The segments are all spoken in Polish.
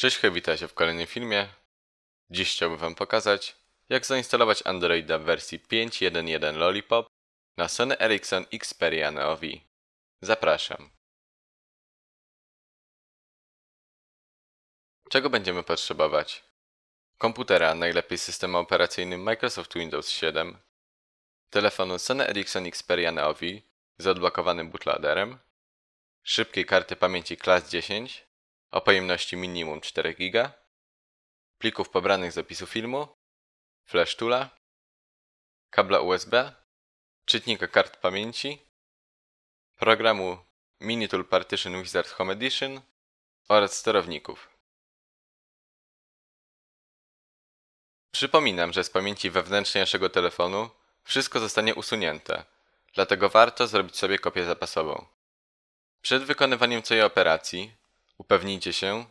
Cześć, witajcie w kolejnym filmie. Dziś chciałbym Wam pokazać, jak zainstalować Androida w wersji 5.1.1 Lollipop na Sony Ericsson Xperia Neo V. Zapraszam. Czego będziemy potrzebować? Komputera, najlepiej systemu operacyjnym Microsoft Windows 7, telefonu Sony Ericsson Xperia Neo V z odblokowanym bootloaderem, szybkiej karty pamięci klas 10, o pojemności minimum 4 GB, plików pobranych z opisu filmu, FlashToola, kabla USB, czytnika kart pamięci, programu MiniTool Partition Wizard Home Edition oraz sterowników. Przypominam, że z pamięci wewnętrznej naszego telefonu wszystko zostanie usunięte, dlatego warto zrobić sobie kopię zapasową. Przed wykonywaniem całej operacji upewnijcie się,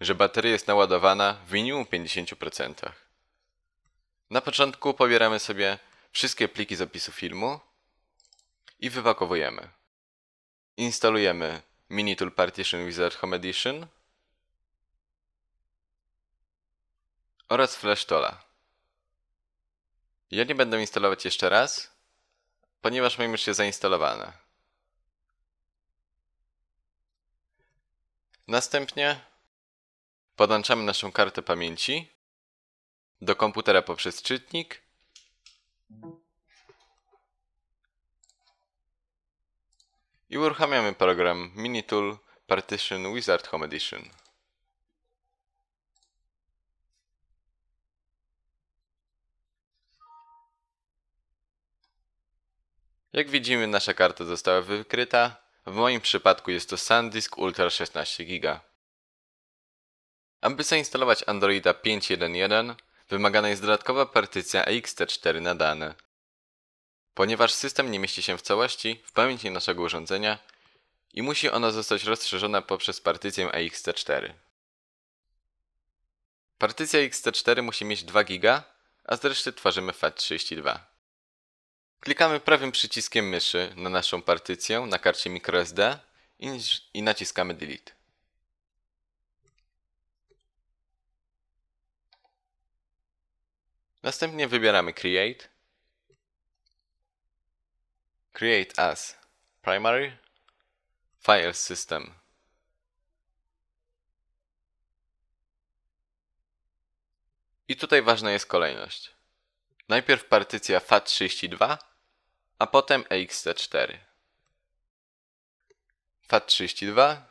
że bateria jest naładowana w minimum 50%. Na początku pobieramy sobie wszystkie pliki z opisu filmu i wypakowujemy. Instalujemy MiniTool Partition Wizard Home Edition oraz FlashToola. Ja nie będę instalować jeszcze raz, ponieważ mam już się zainstalowane. Następnie podłączamy naszą kartę pamięci do komputera poprzez czytnik i uruchamiamy program MiniTool Partition Wizard Home Edition. Jak widzimy, nasza karta została wykryta. W moim przypadku jest to SanDisk Ultra 16GB. Aby zainstalować Androida 5.1.1 wymagana jest dodatkowa partycja ext4 na dane. Ponieważ system nie mieści się w całości w pamięci naszego urządzenia i musi ona zostać rozszerzona poprzez partycję ext4. Partycja ext4 musi mieć 2 GB, a z reszty tworzymy FAT32. Klikamy prawym przyciskiem myszy na naszą partycję na karcie microSD i naciskamy Delete. Następnie wybieramy Create, Create as Primary, File System. I tutaj ważna jest kolejność. Najpierw partycja FAT32, a potem ext4. FAT32,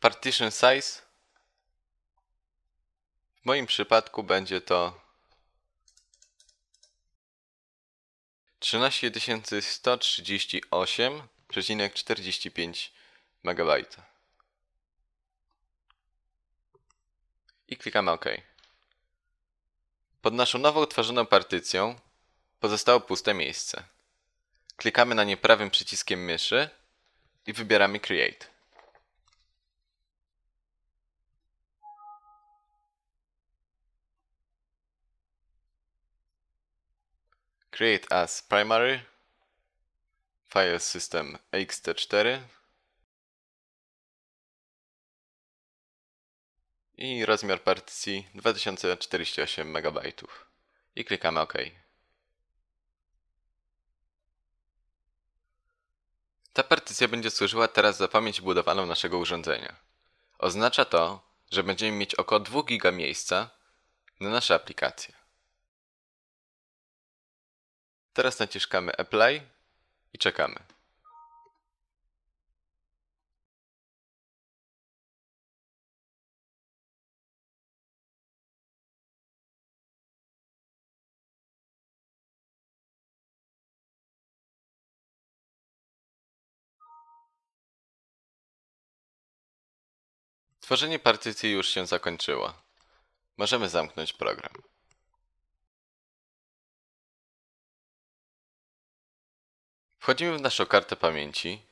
Partition size, w moim przypadku będzie to 13138,45 MB. I klikamy OK. Pod naszą nowo utworzoną partycją pozostało puste miejsce. Klikamy na nie prawym przyciskiem myszy i wybieramy Create. Create as Primary, File System ext4 i rozmiar partycji 2048 MB. I klikamy OK. Ta partycja będzie służyła teraz za pamięć budowaną naszego urządzenia. Oznacza to, że będziemy mieć około 2 GB miejsca na nasze aplikacje. Teraz naciskamy Apply i czekamy. Tworzenie partycji już się zakończyło. Możemy zamknąć program. Wchodzimy w naszą kartę pamięci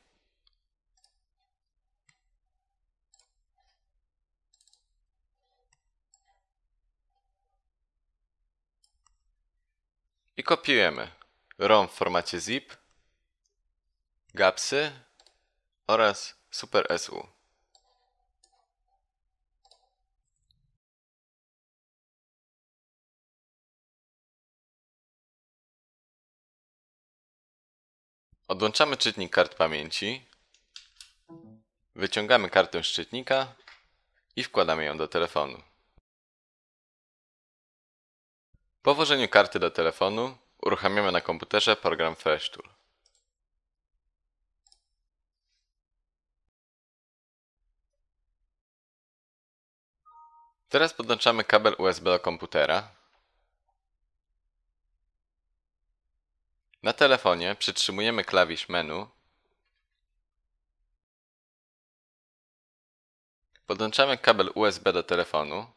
i kopiujemy ROM w formacie zip, gapsy oraz Super SU. Odłączamy czytnik kart pamięci, wyciągamy kartę z czytnika i wkładamy ją do telefonu. Po włożeniu karty do telefonu uruchamiamy na komputerze program FlashTool. Teraz podłączamy kabel USB do komputera. Na telefonie przytrzymujemy klawisz menu. Podłączamy kabel USB do telefonu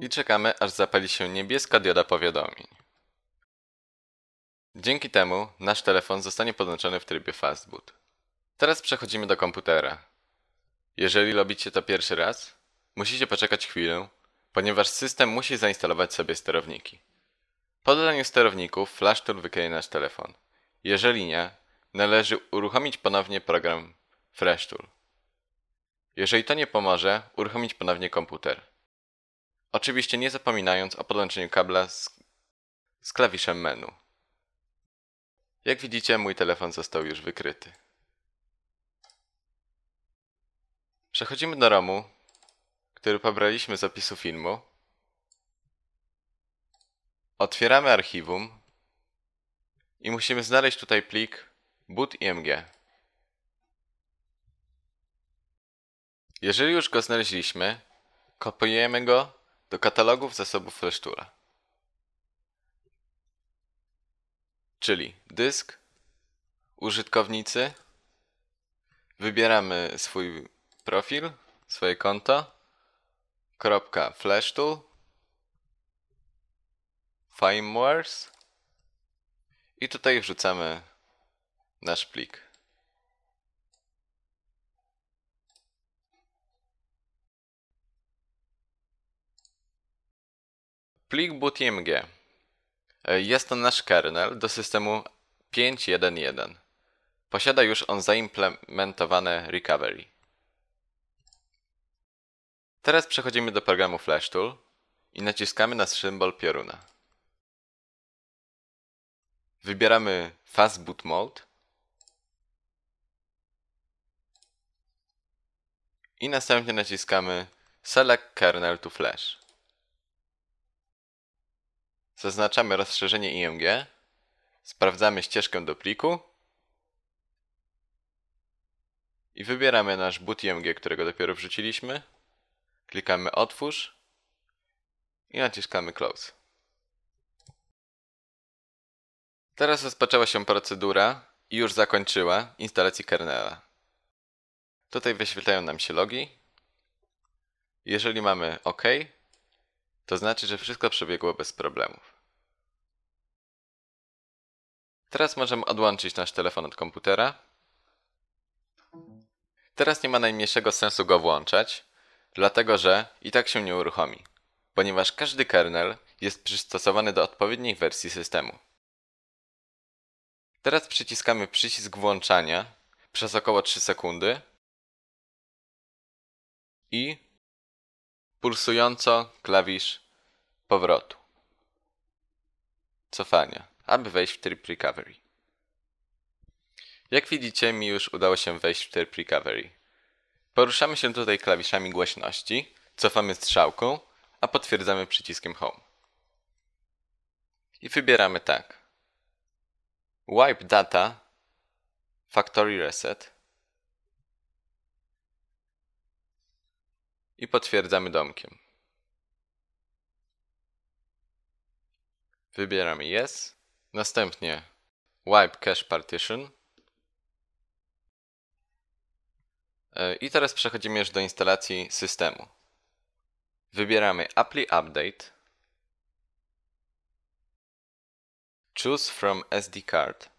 i czekamy, aż zapali się niebieska dioda powiadomień. Dzięki temu nasz telefon zostanie podłączony w trybie fastboot. Teraz przechodzimy do komputera. Jeżeli robicie to pierwszy raz, musicie poczekać chwilę, ponieważ system musi zainstalować sobie sterowniki. Po dodaniu sterowników FlashTool wykryje nasz telefon. Jeżeli nie, należy uruchomić ponownie program FlashTool. Jeżeli to nie pomoże, uruchomić ponownie komputer. Oczywiście nie zapominając o podłączeniu kabla z klawiszem menu. Jak widzicie, mój telefon został już wykryty. Przechodzimy do ROM-u, który pobraliśmy z opisu filmu. Otwieramy archiwum i musimy znaleźć tutaj plik boot.img. Jeżeli już go znaleźliśmy, kopiujemy go do katalogów zasobów FlashToola, czyli dysk, użytkownicy, wybieramy swój profil, swoje konto, .flashtool, firmwares i tutaj wrzucamy nasz plik. Plik boot.img. Jest to nasz kernel do systemu 5.1.1. Posiada już on zaimplementowane recovery. Teraz przechodzimy do programu FlashTool i naciskamy na symbol pioruna. Wybieramy Fastboot Mode i następnie naciskamy Select Kernel to Flash. Zaznaczamy rozszerzenie IMG, sprawdzamy ścieżkę do pliku i wybieramy nasz boot IMG, którego dopiero wrzuciliśmy. Klikamy Otwórz i naciskamy Close. Teraz rozpoczęła się procedura i już zakończyła instalację kernela. Tutaj wyświetlają nam się logi. Jeżeli mamy OK, to znaczy, że wszystko przebiegło bez problemów. Teraz możemy odłączyć nasz telefon od komputera. Teraz nie ma najmniejszego sensu go włączać, dlatego że i tak się nie uruchomi, ponieważ każdy kernel jest przystosowany do odpowiedniej wersji systemu. Teraz przyciskamy przycisk włączania przez około 3 sekundy i pulsująco klawisz powrotu, cofania, aby wejść w tryb recovery. Jak widzicie, mi już udało się wejść w tryb recovery. Poruszamy się tutaj klawiszami głośności, cofamy strzałką, a potwierdzamy przyciskiem Home. I wybieramy tak: Wipe data, factory reset i potwierdzamy domkiem. Wybieramy Yes, następnie Wipe cache partition. I teraz przechodzimy już do instalacji systemu. Wybieramy Apply Update. Choose from SD card.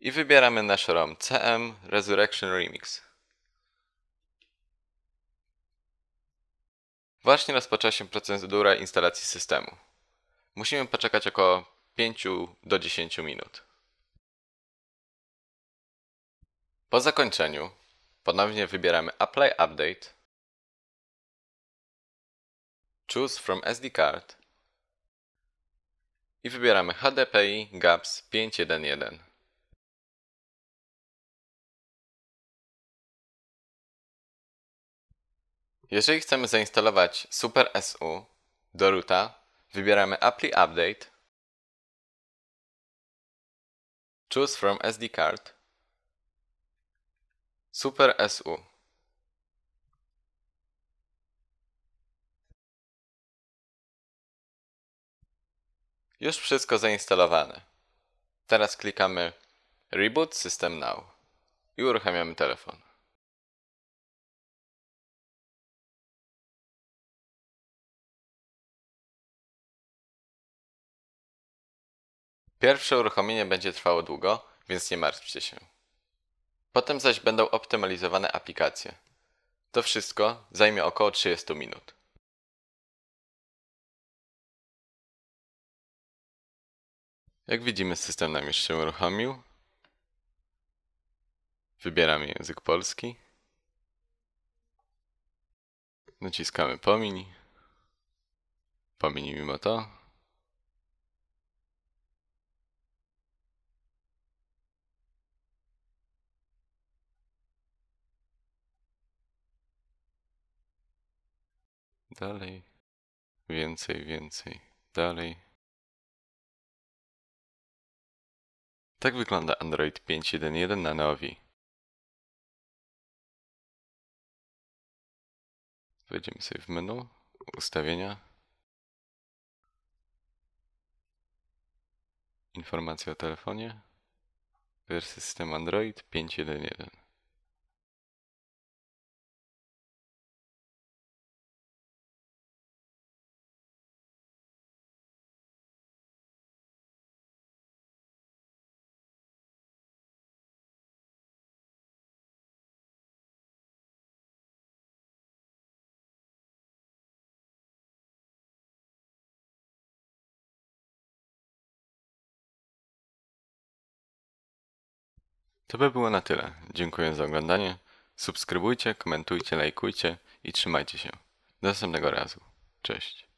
I wybieramy nasz ROM CM Resurrection Remix. Właśnie rozpoczęła się procedura instalacji systemu. Musimy poczekać około 5 do 10 minut. Po zakończeniu ponownie wybieramy Apply Update, Choose from SD Card i wybieramy HDPI GAPS 5.1.1. Jeżeli chcemy zainstalować SuperSU do roota, wybieramy Apply Update, Choose from SD Card, SuperSU. Już wszystko zainstalowane. Teraz klikamy Reboot System Now i uruchamiamy telefon. Pierwsze uruchomienie będzie trwało długo, więc nie martwcie się. Potem zaś będą optymalizowane aplikacje. To wszystko zajmie około 30 minut. Jak widzimy, system nam już się uruchomił. Wybieramy język polski. Naciskamy pomiń. Pomiń mimo to. Dalej, więcej, dalej. Tak wygląda Android 5.1.1 na Neo V. Wejdziemy sobie w menu, ustawienia, informacje o telefonie, wersja systemu Android 5.1.1. To by było na tyle. Dziękuję za oglądanie. Subskrybujcie, komentujcie, lajkujcie i trzymajcie się. Do następnego razu. Cześć.